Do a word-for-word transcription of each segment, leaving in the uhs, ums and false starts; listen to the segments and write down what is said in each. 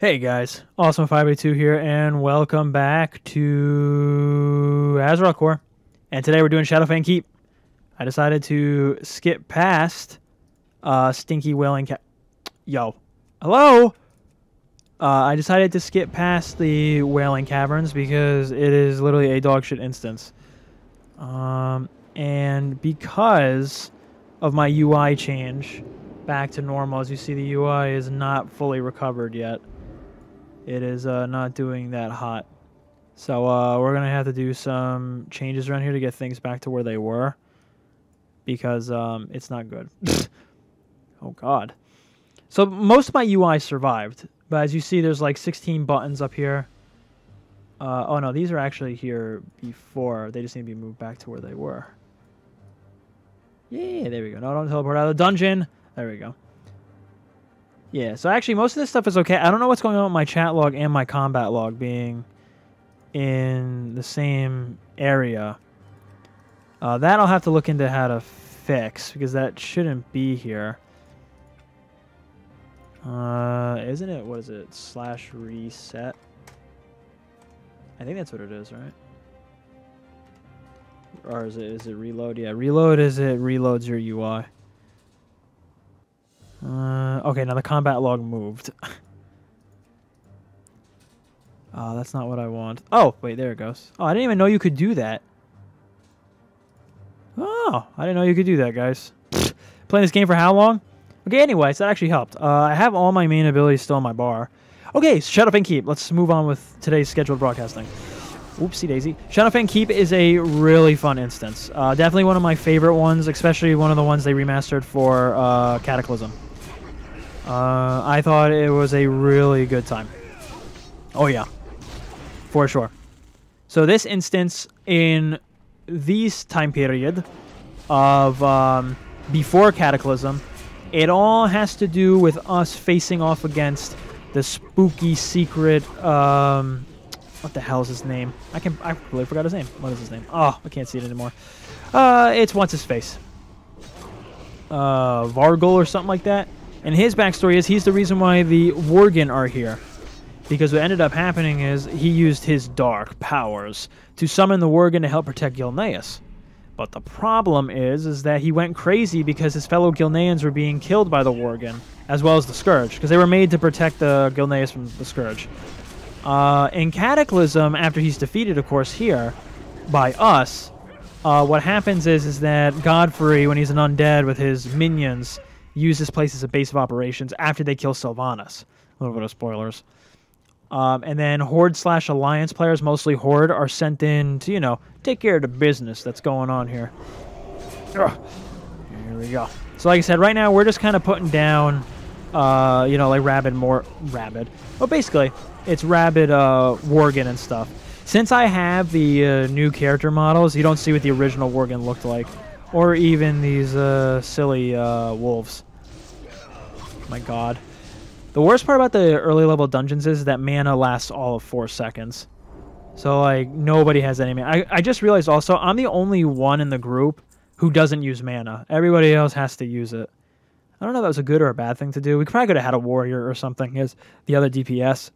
Hey guys, Awesome five eighty-two here, and welcome back to AzerothCore. And today we're doing Shadowfang Keep. I decided to skip past uh, Stinky Wailing Caverns. Yo. Hello? Uh, I decided to skip past the Wailing Caverns because it is literally a dogshit instance. Um, and because of my U I change back to normal, as you see, the U I is not fully recovered yet. It is uh, not doing that hot. So uh, we're going to have to do some changes around here to get things back to where they were. Because um, it's not good. Oh, God. So most of my U I survived. But as you see, there's like sixteen buttons up here. Uh, oh, no. These are actually here before. They just need to be moved back to where they were. Yeah, there we go. No, don't teleport out of the dungeon. There we go. Yeah, so actually most of this stuff is okay. I don't know what's going on with my chat log and my combat log being in the same area. Uh, that I'll have to look into how to fix, because that shouldn't be here. Uh, isn't it, what is it, slash reset? I think that's what it is, right? Or is it, is it reload? Yeah, reload is it reloads your U I. Uh, okay, now the combat log moved. uh, that's not what I want. Oh, wait, there it goes. Oh, I didn't even know you could do that. Oh, I didn't know you could do that, guys. Playing this game for how long? Okay, anyways, that actually helped. Uh, I have all my main abilities still in my bar. Okay, Shadowfang Keep. Let's move on with today's scheduled broadcasting. Oopsie daisy. Shadowfang Keep is a really fun instance. Uh, definitely one of my favorite ones, especially one of the ones they remastered for uh, Cataclysm. Uh, I thought it was a really good time. Oh yeah, for sure. So this instance in this time period of um, before Cataclysm, it all has to do with us facing off against the spooky secret. Um, what the hell is his name? I can I really forgot his name. What is his name? Oh, I can't see it anymore. Uh, it's what's his face? Uh, Argol or something like that. And his backstory is he's the reason why the Worgen are here. Because what ended up happening is he used his dark powers to summon the Worgen to help protect Gilneas. But the problem is, is that he went crazy because his fellow Gilneans were being killed by the Worgen, as well as the Scourge, because they were made to protect the Gilneas from the Scourge. Uh, in Cataclysm, after he's defeated, of course, here, by us, uh, what happens is, is that Godfrey, when he's an undead with his minions, use this place as a base of operations after they kill Sylvanas. A little bit of spoilers. Um, and then Horde slash Alliance players, mostly Horde, are sent in to, you know, take care of the business that's going on here. Ugh. Here we go. So like I said, right now we're just kind of putting down, uh, you know, like rabid more... Rabid. Well, basically, it's rabid uh, Worgen and stuff. Since I have the uh, new character models, you don't see what the original Worgen looked like. Or even these uh, silly uh, wolves. My God. The worst part about the early level dungeons is that mana lasts all of four seconds. So, like, nobody has any mana. I, I just realized also, I'm the only one in the group who doesn't use mana. Everybody else has to use it. I don't know if that was a good or a bad thing to do. We probably could have had a warrior or something as the other D P S.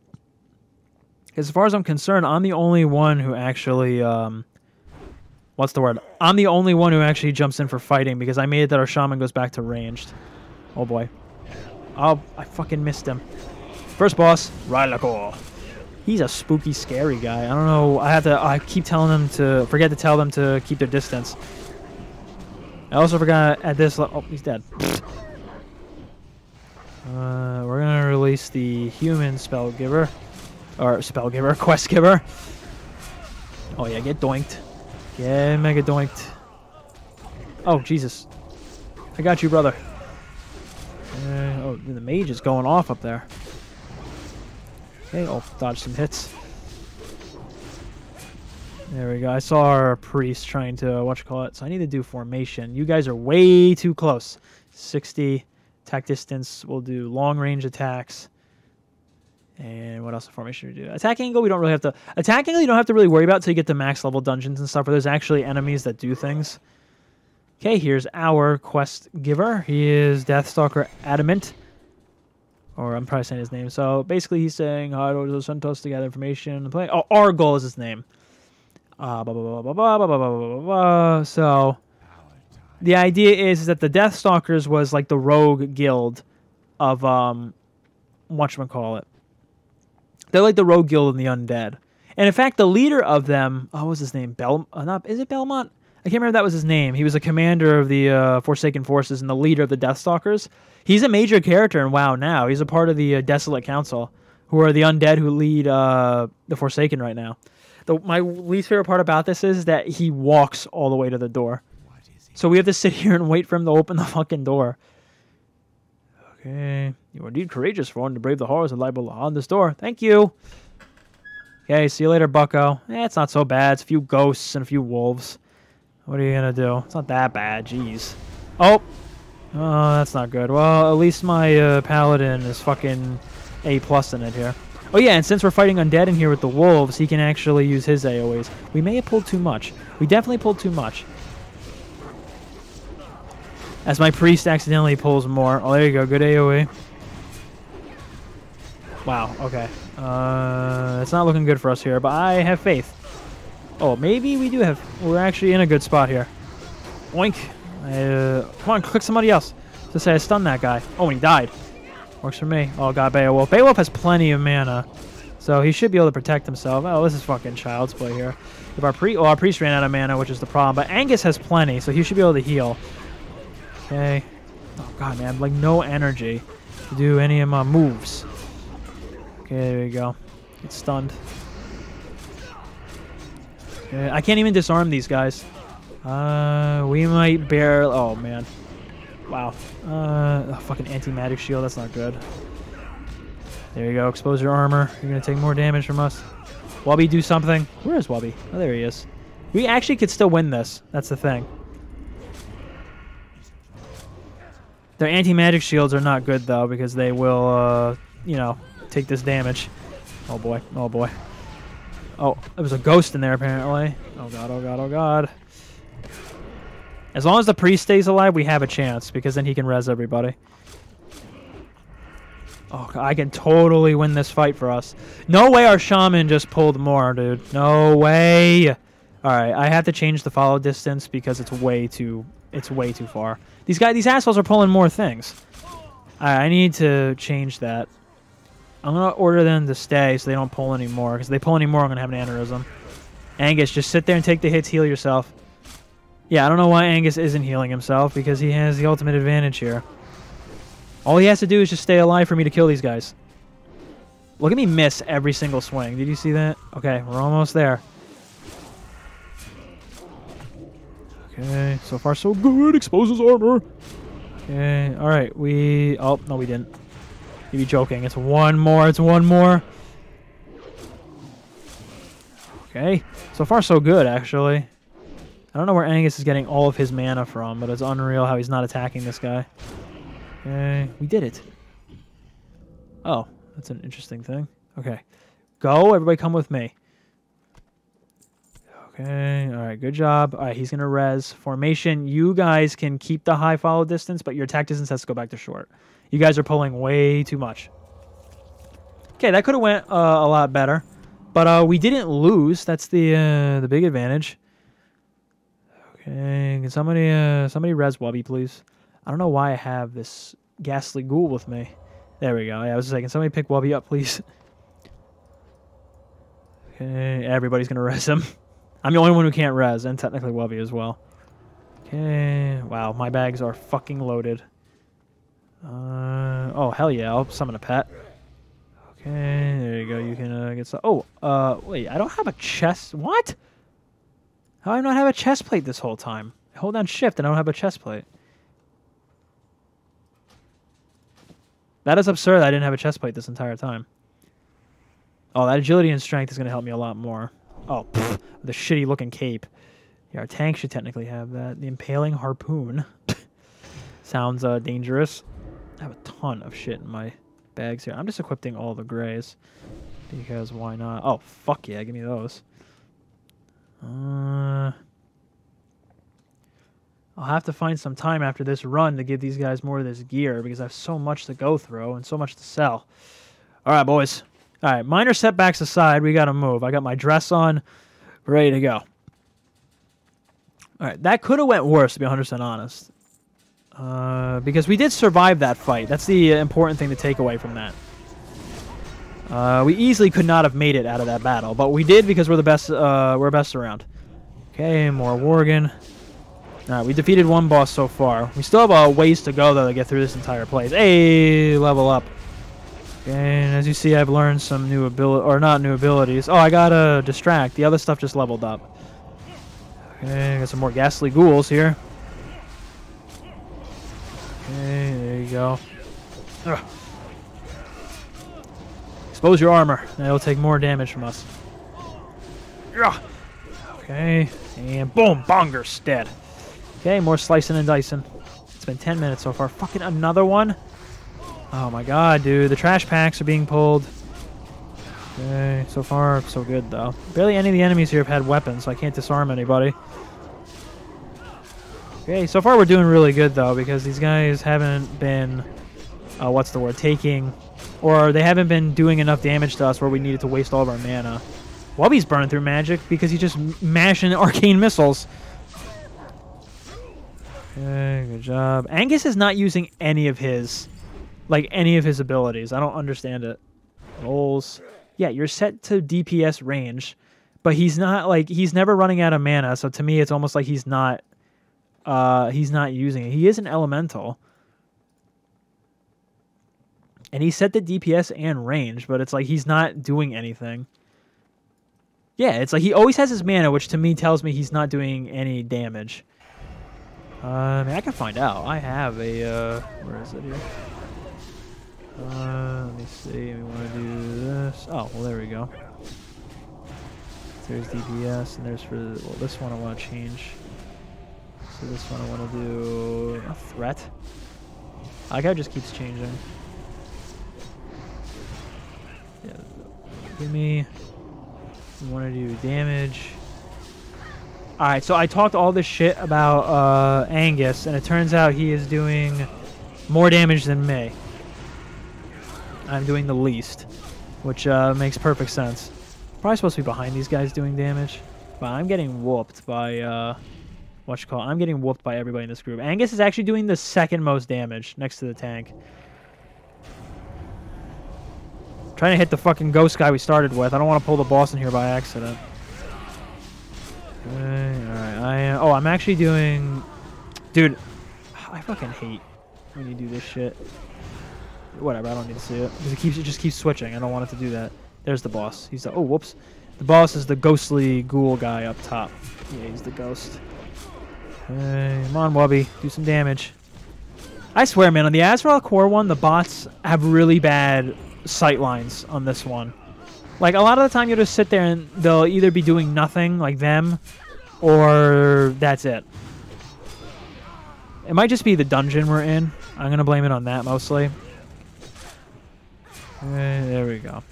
As far as I'm concerned, I'm the only one who actually... Um, What's the word? I'm the only one who actually jumps in for fighting because I made it that our shaman goes back to ranged. Oh boy. Oh, I fucking missed him. First boss, AzerothCore. He's a spooky, scary guy. I don't know. I have to. I keep telling them to forget to tell them to keep their distance. I also forgot at this. Oh, he's dead. Uh, we're gonna release the human spell giver, or spell giver, quest giver. Oh yeah, get doinked. Yeah, mega doinked. Oh, Jesus. I got you, brother. Uh, oh, the mage is going off up there. Okay, I'll dodge some hits. There we go. I saw our priest trying to, uh, what you call it? So I need to do formation. You guys are way too close. sixty attack distance. We'll do long-range attacks. And what else in formation do we do? Attack angle, we don't really have to... Attack angle, you don't have to really worry about until you get to max level dungeons and stuff, where there's actually enemies that do things. Okay, here's our quest giver. He is Deathstalker Adamant. Or I'm probably saying his name. So basically he's saying, hard orders of Suntos to gather information and play. Oh, Argol is his name. Uh, blah, blah, blah, blah, blah, blah, blah, blah, blah, blah. So the idea is, is that the Deathstalkers was like the rogue guild of, um, whatchamacallit. They're like the rogue guild in the undead. And in fact, the leader of them, oh, what was his name? Bel, uh, not, is it Belmont? I can't remember if that was his name. He was a commander of the uh, Forsaken Forces and the leader of the Deathstalkers. He's a major character in WoW now. He's a part of the uh, Desolate Council, who are the undead who lead uh, the Forsaken right now. The, my least favorite part about this is that he walks all the way to the door. What is he? So we have to sit here and wait for him to open the fucking door. Okay. You are indeed courageous for one to brave the horrors of libel on this door. Thank you. Okay, see you later, bucko. Eh, it's not so bad. It's a few ghosts and a few wolves. What are you gonna do? It's not that bad, jeez. Oh! Oh, that's not good. Well, at least my uh, paladin is fucking A plus in it here. Oh yeah, and since we're fighting undead in here with the wolves, he can actually use his AoEs. We may have pulled too much. We definitely pulled too much. As my priest accidentally pulls more. Oh, there you go. Good AoE. Wow, okay. Uh, it's not looking good for us here, but I have faith. Oh, maybe we do have... We're actually in a good spot here. Oink. I, uh, come on, click somebody else. To say I stunned that guy. Oh, and he died. Works for me. Oh, God, Beowulf. Beowulf has plenty of mana, so he should be able to protect himself. Oh, this is fucking child's play here. If our pre... Oh, our priest ran out of mana, which is the problem. But Angus has plenty, so he should be able to heal. Okay. Oh, God, man. Like, no energy to do any of my moves. Okay, there we go. Get stunned. I can't even disarm these guys. Uh, we might barely... Oh, man. Wow. Uh, oh, fucking anti-magic shield. That's not good. There you go. Expose your armor. You're going to take more damage from us. Wubby, do something. Where is Wubby? Oh, there he is. We actually could still win this. That's the thing. Their anti-magic shields are not good, though, because they will, uh, you know, take this damage. Oh, boy. Oh, boy. Oh, there was a ghost in there, apparently. Oh, God, oh, God, oh, God. As long as the priest stays alive, we have a chance, because then he can res everybody. Oh, God, I can totally win this fight for us. No way our shaman just pulled more, dude. No way. All right, I have to change the follow distance because it's way too it's way too far. These guys, these assholes are pulling more things. All right, I need to change that. I'm going to order them to stay so they don't pull anymore. Because if they pull anymore, I'm going to have an aneurysm. Angus, just sit there and take the hits. Heal yourself. Yeah, I don't know why Angus isn't healing himself. Because he has the ultimate advantage here. All he has to do is just stay alive for me to kill these guys. Look at me miss every single swing. Did you see that? Okay, we're almost there. Okay, so far so good. Exposes armor. Okay, alright. We... Oh, no we didn't. You'd be joking. It's one more. It's one more. Okay. So far, so good, actually. I don't know where Angus is getting all of his mana from, but it's unreal how he's not attacking this guy. Okay. We did it. Oh. That's an interesting thing. Okay. Go. Everybody come with me. Okay. All right. Good job. All right. He's going to res. Formation. You guys can keep the high follow distance, but your attack distance has to go back to short. You guys are pulling way too much. Okay, that could have went uh, a lot better. But uh, we didn't lose. That's the uh, the big advantage. Okay, can somebody, uh, somebody res Wubby, please? I don't know why I have this ghastly ghoul with me. There we go. Yeah, I was just like, can somebody pick Wubby up, please? Okay, everybody's going to res him. I'm the only one who can't res, and technically Wubby as well. Okay, wow, my bags are fucking loaded. Uh, oh, hell yeah, I'll summon a pet. Okay, there you go, you can uh, get some... Oh, uh, wait, I don't have a chest... What? How do I not have a chest plate this whole time? I hold down shift and I don't have a chest plate. That is absurd that I didn't have a chest plate this entire time. Oh, that agility and strength is going to help me a lot more. Oh, pff, the shitty looking cape. Yeah, our tank should technically have that. The impaling harpoon. Sounds uh, dangerous. I have a ton of shit in my bags here. I'm just equipping all the grays. Because why not? Oh, fuck yeah. Give me those. Uh, I'll have to find some time after this run to give these guys more of this gear, because I have so much to go through and so much to sell. All right, boys. All right, minor setbacks aside, we got to move. I got my dress on, ready to go. All right, that could have went worse, to be one hundred percent honest. Uh, because we did survive that fight. That's the important thing to take away from that. Uh, we easily could not have made it out of that battle, but we did because we're the best. Uh, we're best around. Okay, more Worgen. All right, we defeated one boss so far. We still have a ways to go though to get through this entire place. Hey, level up. And as you see, I've learned some new ability, or not new abilities. Oh, I gotta distract. The other stuff just leveled up. Okay, got some more ghastly ghouls here. Okay, there you go. Ugh. Expose your armor. That'll take more damage from us. Ugh. Okay, and boom, bonger's dead. Okay, more slicing and dicing. It's been ten minutes so far. Fucking another one? Oh my god, dude. The trash packs are being pulled. Okay, so far, so good, though. Barely any of the enemies here have had weapons, so I can't disarm anybody. Okay, so far we're doing really good, though, because these guys haven't been, uh, what's the word, taking, or they haven't been doing enough damage to us where we needed to waste all of our mana. Wubby's burning through magic because he's just mashing arcane missiles. Okay, good job. Angus is not using any of his, like, any of his abilities. I don't understand it. Rolls. Yeah, you're set to D P S range, but he's not, like, he's never running out of mana, so to me it's almost like he's not, uh, he's not using it. He is an elemental. And he's set to D P S and range, but it's like he's not doing anything. Yeah, it's like he always has his mana, which to me tells me he's not doing any damage. Uh, I mean, I can find out. I have a, uh, where is it here? Uh, let me see. We want to do this. Oh, well, there we go. There's D P S, and there's for, well, this one I want to change. So this one I want to do a threat. I like how it just keeps changing. Yeah, give me... We want to do damage. Alright, so I talked all this shit about uh, Angus, and it turns out he is doing more damage than me. I'm doing the least, which uh, makes perfect sense. Probably supposed to be behind these guys doing damage, but I'm getting whooped by, uh, what you call it? I'm getting whooped by everybody in this group. Angus is actually doing the second most damage next to the tank. Trying to hit the fucking ghost guy we started with. I don't want to pull the boss in here by accident. Okay, alright. I, oh, I'm actually doing... Dude, I fucking hate when you do this shit. Whatever, I don't need to see it. Because it, keeps, it just keeps switching. I don't want it to do that. There's the boss. He's the... Oh, whoops. The boss is the ghostly ghoul guy up top. Yeah, he's the ghost. Okay, come on, Wubby. Do some damage. I swear, man, on the AzerothCore one, the bots have really bad... sight lines on this one. Like, a lot of the time you'll just sit there and they'll either be doing nothing, like them, or that's it. It might just be the dungeon we're in. I'm gonna blame it on that mostly. And there we go.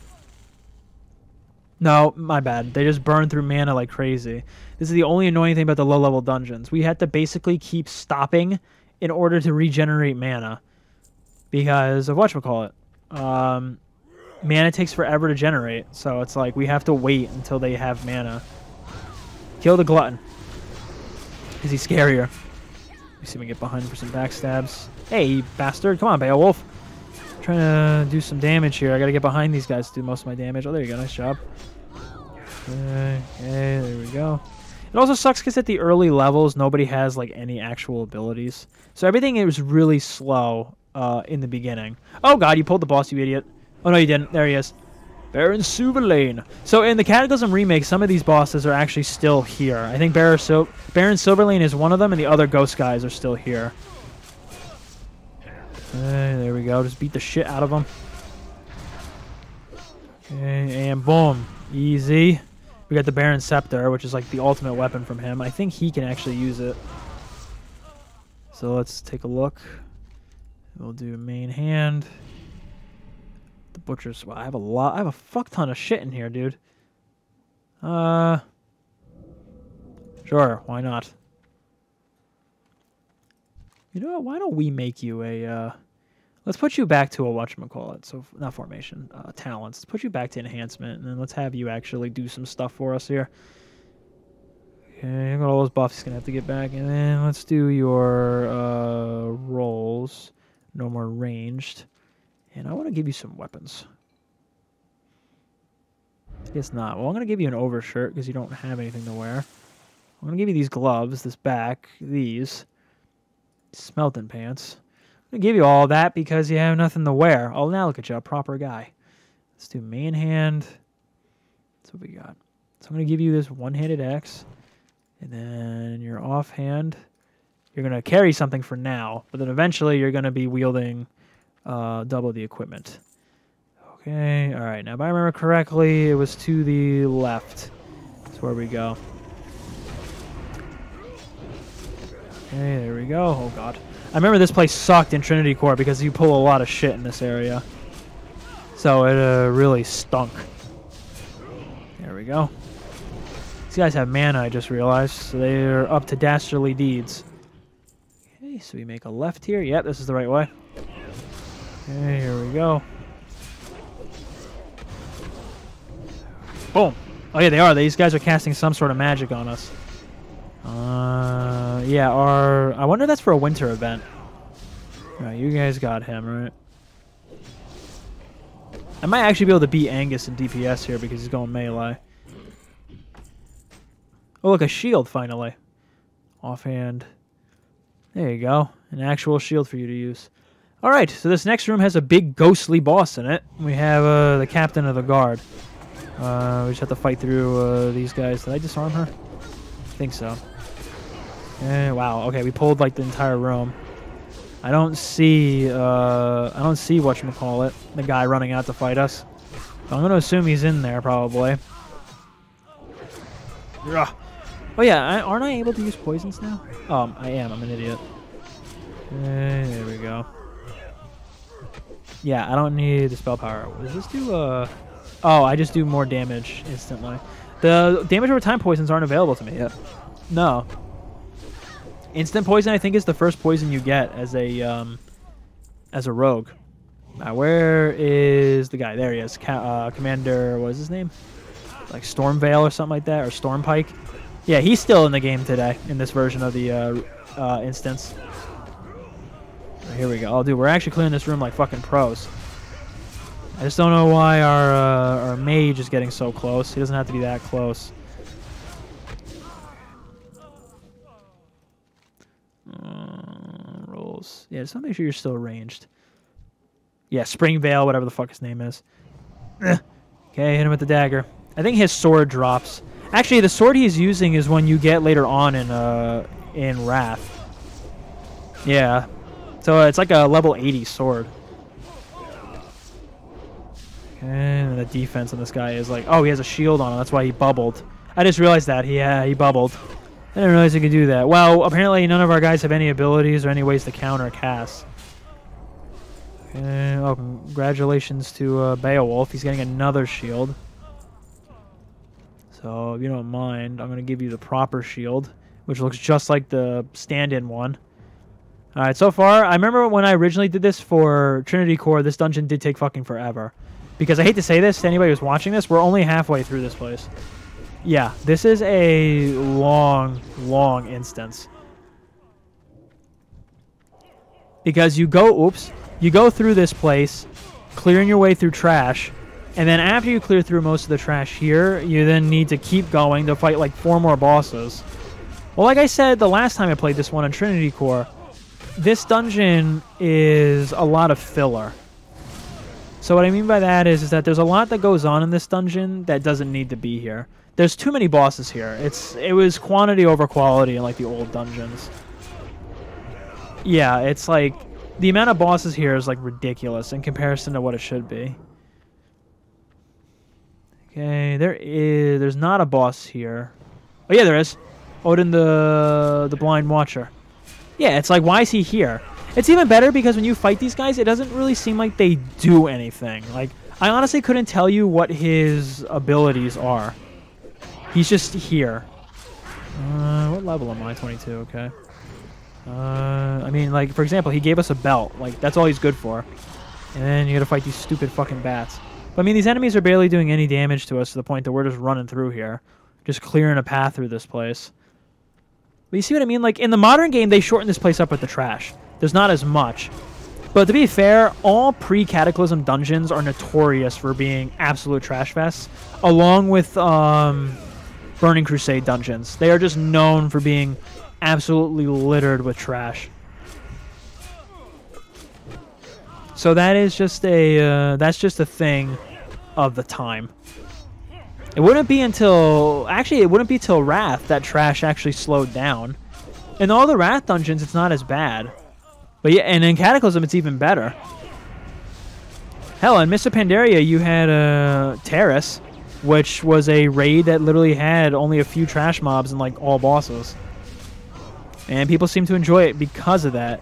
No, my bad. They just burn through mana like crazy. This is the only annoying thing about the low-level dungeons. We had to basically keep stopping in order to regenerate mana because of whatchamacallit. Um, mana takes forever to generate, so it's like we have to wait until they have mana. Kill the glutton. Is he scarier? Let's see if we can get behind for some backstabs. Hey, bastard. Come on, Beowulf. I'm trying to do some damage here. I gotta get behind these guys to do most of my damage. Oh, there you go. Nice job. Okay, okay, there we go. It also sucks because at the early levels, nobody has, like, any actual abilities. So everything is really slow. Uh, in the beginning. Oh god, you pulled the boss, you idiot. Oh no, you didn't. There he is. Baron Silverlaine. So in the Cataclysm remake, some of these bosses are actually still here. I think Baron, Sil Baron Silverlaine is one of them, and the other ghost guys are still here. Okay, there we go. Just beat the shit out of them. Okay, and boom. Easy. We got the Baron Scepter, which is like the ultimate weapon from him. I think he can actually use it. So let's take a look. We'll do main hand. The butcher's. Wow, I have a lot. I have a fuck ton of shit in here, dude. Uh. Sure, why not? You know what? Why don't we make you a... Uh, let's put you back to a whatchamacallit. So, not formation. Uh, talents. Let's put you back to enhancement, and then let's have you actually do some stuff for us here. Okay, I got all those buffs he's going to have to get back. And then let's do your uh, rolls. No more ranged. And I want to give you some weapons. I guess not. Well, I'm going to give you an overshirt because you don't have anything to wear. I'm going to give you these gloves, this back, these. Smelting pants. I'm going to give you all that because you have nothing to wear. Oh, now look at you, a proper guy. Let's do main hand. That's what we got. So I'm going to give you this one-handed axe. And then your offhand. You're going to carry something for now. But then eventually you're going to be wielding uh, double the equipment. Okay, all right. Now, if I remember correctly, it was to the left. That's where we go. Okay, there we go. Oh, God. I remember this place sucked in Trinity Core because you pull a lot of shit in this area. So it uh, really stunk. There we go. These guys have mana, I just realized. So they're up to dastardly deeds. Okay, so we make a left here. Yep, this is the right way. Okay, here we go. Boom. Oh, yeah, they are. These guys are casting some sort of magic on us. Uh, yeah, our... I wonder if that's for a winter event. All right, you guys got him, right? I might actually be able to beat Angus in D P S here because he's going melee. Oh, look, a shield, finally. Offhand. There you go. An actual shield for you to use. All right, so this next room has a big ghostly boss in it. We have uh, the captain of the guard. Uh, we just have to fight through uh, these guys. Did I disarm her? I think so. Eh, wow. Okay, we pulled like the entire room. I don't see. Uh, I don't see whatchamacallit, the guy running out to fight us. So I'm gonna assume he's in there probably. Ugh. Oh yeah. I, aren't I able to use poisons now? Um, I am. I'm an idiot. Eh, there we go. Yeah, I don't need the spell power. Does this do a? Uh, Oh, I just do more damage instantly. The damage over time poisons aren't available to me yet. No. Instant poison, I think, is the first poison you get as a um, as a rogue. Now, where is the guy? There he is. Ca uh, Commander, what is his name? Like Stormveil or something like that, or Stormpike. Yeah, he's still in the game today in this version of the uh, uh, instance. Right, here we go. Oh, dude, we're actually clearing this room like fucking pros. I just don't know why our, uh, our mage is getting so close. He doesn't have to be that close. Uh, rolls. Yeah, just want to make sure you're still ranged. Yeah, Springvale, whatever the fuck his name is. Okay, hit him with the dagger. I think his sword drops. Actually, the sword he's using is one you get later on in, uh, in Wrath. Yeah. So it's like a level eighty sword. And the defense on this guy is like, oh, he has a shield on him. That's why he bubbled. I just realized that. Yeah, he bubbled. I didn't realize he could do that. Well, apparently none of our guys have any abilities or any ways to counter cast. And, oh, congratulations to uh, Beowulf. He's getting another shield. So, if you don't mind, I'm going to give you the proper shield, which looks just like the stand-in one. All right, so far, I remember when I originally did this for Trinity Core, this dungeon did take fucking forever. Because I hate to say this to anybody who's watching this, we're only halfway through this place. Yeah, this is a long, long instance. Because you go, oops, you go through this place, clearing your way through trash, and then after you clear through most of the trash here, you then need to keep going to fight like four more bosses. Well, like I said the last time I played this one on Trinity Core, this dungeon is a lot of filler. So what I mean by that is, is that there's a lot that goes on in this dungeon that doesn't need to be here. There's too many bosses here. It's It was quantity over quality in like the old dungeons. Yeah, it's like the amount of bosses here is like ridiculous in comparison to what it should be. Okay, there is there's not a boss here. Oh yeah, there is. Odin the the Blind Watcher. Yeah, it's like, why is he here? It's even better because when you fight these guys, it doesn't really seem like they do anything. Like, I honestly couldn't tell you what his abilities are. He's just here. Uh, what level am I? twenty-two, okay. Uh, I mean, like, for example, he gave us a belt. Like, that's all he's good for. And then you gotta fight these stupid fucking bats. But, I mean, these enemies are barely doing any damage to us to the point that we're just running through here. Just clearing a path through this place. But you see what I mean? Like, in the modern game, they shorten this place up with the trash. There's not as much. But to be fair, all pre-Cataclysm dungeons are notorious for being absolute trash fests, along with um, Burning Crusade dungeons. They are just known for being absolutely littered with trash. So that is just a uh, that's just a thing of the time. It wouldn't be until actually it wouldn't be till Wrath that trash actually slowed down. In all the Wrath dungeons, it's not as bad. But yeah, and in Cataclysm, it's even better. Hell, in Mists of Pandaria, you had a uh, Terrace, which was a raid that literally had only a few trash mobs and like all bosses. And people seem to enjoy it because of that.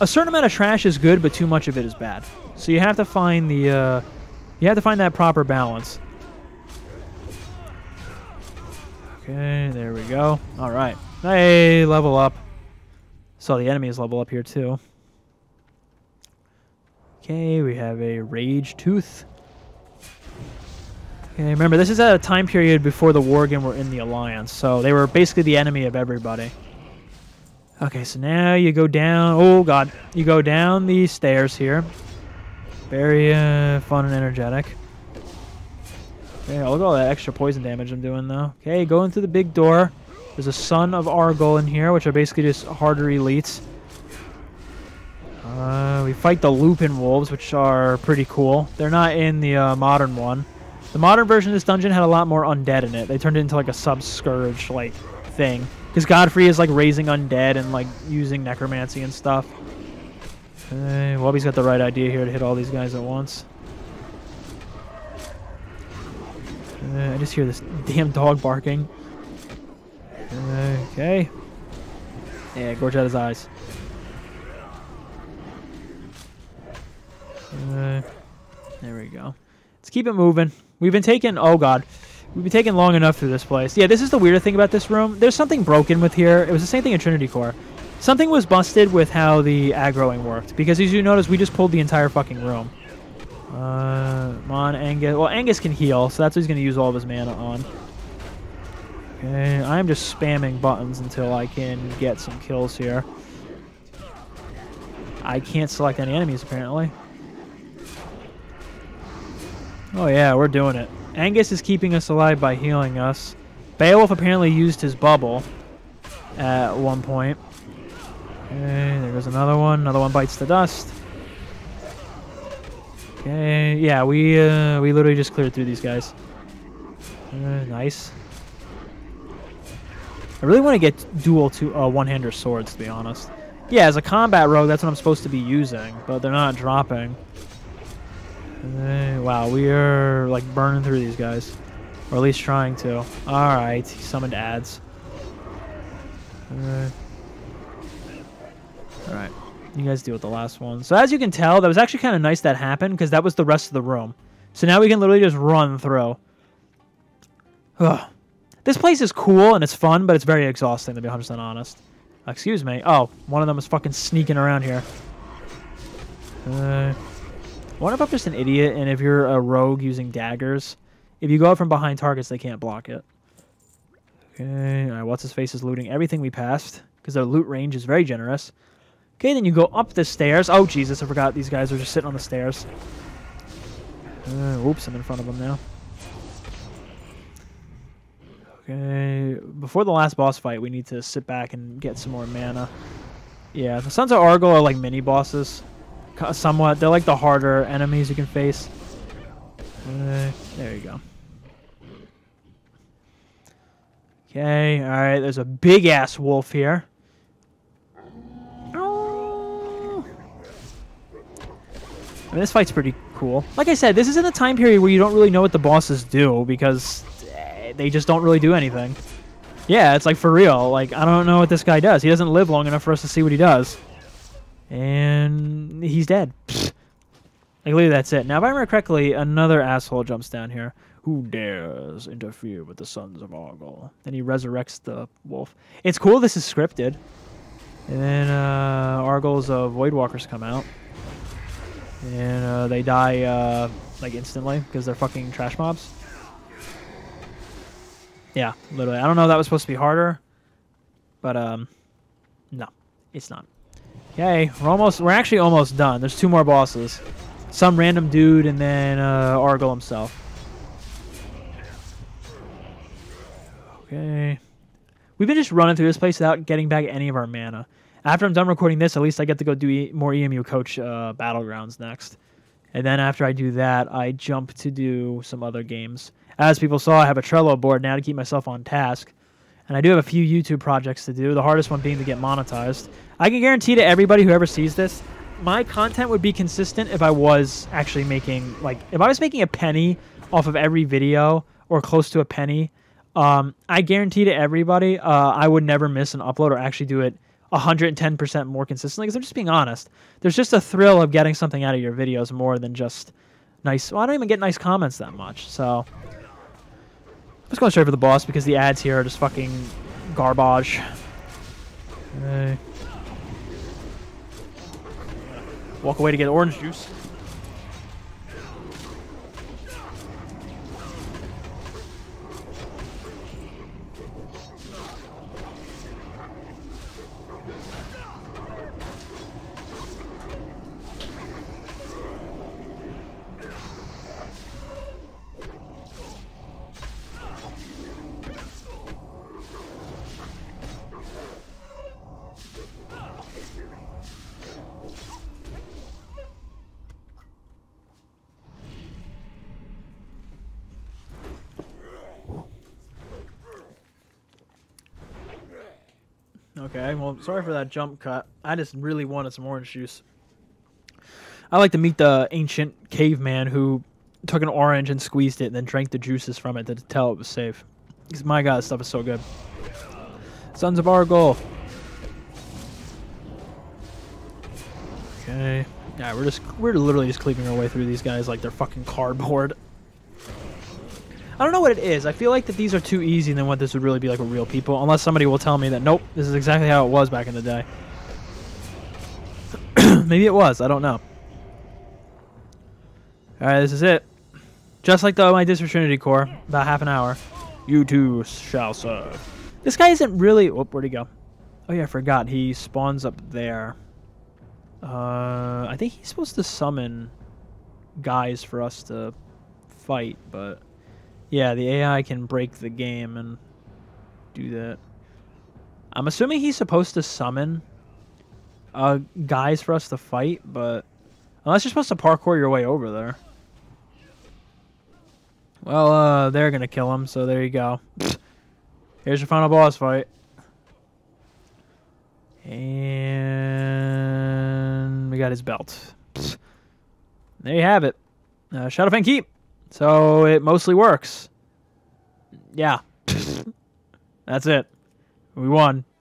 A certain amount of trash is good, but too much of it is bad. So you have to find the, uh, you have to find that proper balance. Okay, there we go. All right, hey, level up. Saw the enemies level up here too. Okay, we have a Ragetooth. Okay, remember this is at a time period before the Worgen were in the Alliance, so they were basically the enemy of everybody. Okay, so now you go down. Oh God, you go down these stairs here. Very uh, fun and energetic. Okay, look at all that extra poison damage I'm doing though. Okay, go into the big door. There's a Son of Argol in here, which are basically just harder elites. Uh, we fight the Lupin Wolves, which are pretty cool. They're not in the uh, modern one. The modern version of this dungeon had a lot more undead in it. They turned it into like a sub-scourge like thing. Because Godfrey is like raising undead and like using necromancy and stuff. Okay, Wubby's got the right idea here to hit all these guys at once. Uh, I just hear this damn dog barking. Okay. Yeah, gorge out his eyes. Uh, there we go. Let's keep it moving. We've been taking... Oh, God. We've been taking long enough through this place. Yeah, this is the weirder thing about this room. There's something broken with here. It was the same thing in Trinity Core. Something was busted with how the aggroing worked. Because as you notice, we just pulled the entire fucking room. Uh, come on, Angus. Well, Angus can heal, so that's what he's going to use all of his mana on. Okay, I'm just spamming buttons until I can get some kills here. I can't select any enemies, apparently. Oh yeah, we're doing it. Angus is keeping us alive by healing us. Beowulf apparently used his bubble at one point. Okay, there goes another one. Another one bites the dust. Okay, yeah, we, uh, we literally just cleared through these guys. Uh, nice. I really want to get dual to uh, one-hander swords, to be honest. Yeah, as a combat rogue, that's what I'm supposed to be using, but they're not dropping. Uh, wow, we are like burning through these guys, or at least trying to. All right, he summoned ads. Uh, all right, you guys deal with the last one. So as you can tell, that was actually kind of nice that happened because that was the rest of the room. So now we can literally just run through. Ugh. This place is cool and it's fun, but it's very exhausting, to be one hundred percent honest. Excuse me. Oh, one of them is fucking sneaking around here. Uh, what if I'm just an idiot and if you're a rogue using daggers, if you go out from behind targets, they can't block it. Okay, all right, What's-His-Face is looting everything we passed because their loot range is very generous. Okay, then you go up the stairs. Oh, Jesus, I forgot these guys are just sitting on the stairs. Uh, oops, I'm in front of them now. Okay, before the last boss fight, we need to sit back and get some more mana. Yeah, the Sons of Argol are like mini-bosses, somewhat. They're like the harder enemies you can face. Uh, there you go. Okay, alright, there's a big-ass wolf here. Oh. I mean, this fight's pretty cool. Like I said, this is in a time period where you don't really know what the bosses do, because... they just don't really do anything. Yeah, it's like for real. Like, I don't know what this guy does. He doesn't live long enough for us to see what he does. And he's dead. Pfft. Like, literally, that's it. Now, if I remember correctly, another asshole jumps down here. Who dares interfere with the Sons of Argol? And he resurrects the wolf. It's cool this is scripted. And then uh, Argol's uh, Voidwalkers come out. And uh, they die uh, like instantly because they're fucking trash mobs. Yeah, literally. I don't know if that was supposed to be harder, but um, no, it's not. Okay, we're almost. We're actually almost done. There's two more bosses. Some random dude, and then uh, Argol himself. Okay. We've been just running through this place without getting back any of our mana. After I'm done recording this, at least I get to go do e more E M U Coach uh, Battlegrounds next. And then after I do that, I jump to do some other games. As people saw, I have a Trello board now to keep myself on task. And I do have a few YouTube projects to do, the hardest one being to get monetized. I can guarantee to everybody who ever sees this, my content would be consistent if I was actually making, like, if I was making a penny off of every video, or close to a penny, Um, I guarantee to everybody uh, I would never miss an upload or actually do it one hundred ten percent more consistently, because I'm just being honest. There's just a thrill of getting something out of your videos more than just nice... Well, I don't even get nice comments that much, so... I'm just going straight for the boss because the ads here are just fucking garbage. Okay. Walk away to get orange juice. Okay, well, sorry for that jump cut. I just really wanted some orange juice. I like to meet the ancient caveman who took an orange and squeezed it and then drank the juices from it to tell it was safe. Because my god, this stuff is so good. Sons of Argol. Okay. Yeah, we're just we're literally just cleaving our way through these guys like they're fucking cardboard. I don't know what it is. I feel like that these are too easy than what this would really be like with real people. Unless somebody will tell me that, nope, this is exactly how it was back in the day. Maybe it was. I don't know. Alright, this is it. Just like the, my Disfraternity Core, about half an hour. You too shall serve. This guy isn't really... Whoop, where'd he go? Oh yeah, I forgot. He spawns up there. Uh, I think he's supposed to summon guys for us to fight, but... Yeah, the A I can break the game and do that. I'm assuming he's supposed to summon uh, guys for us to fight, but... Unless you're supposed to parkour your way over there. Well, uh, they're going to kill him, so there you go. Here's your final boss fight. And... we got his belt. There you have it. Uh, Shadowfang Keep! So it mostly works. Yeah. That's it. We won.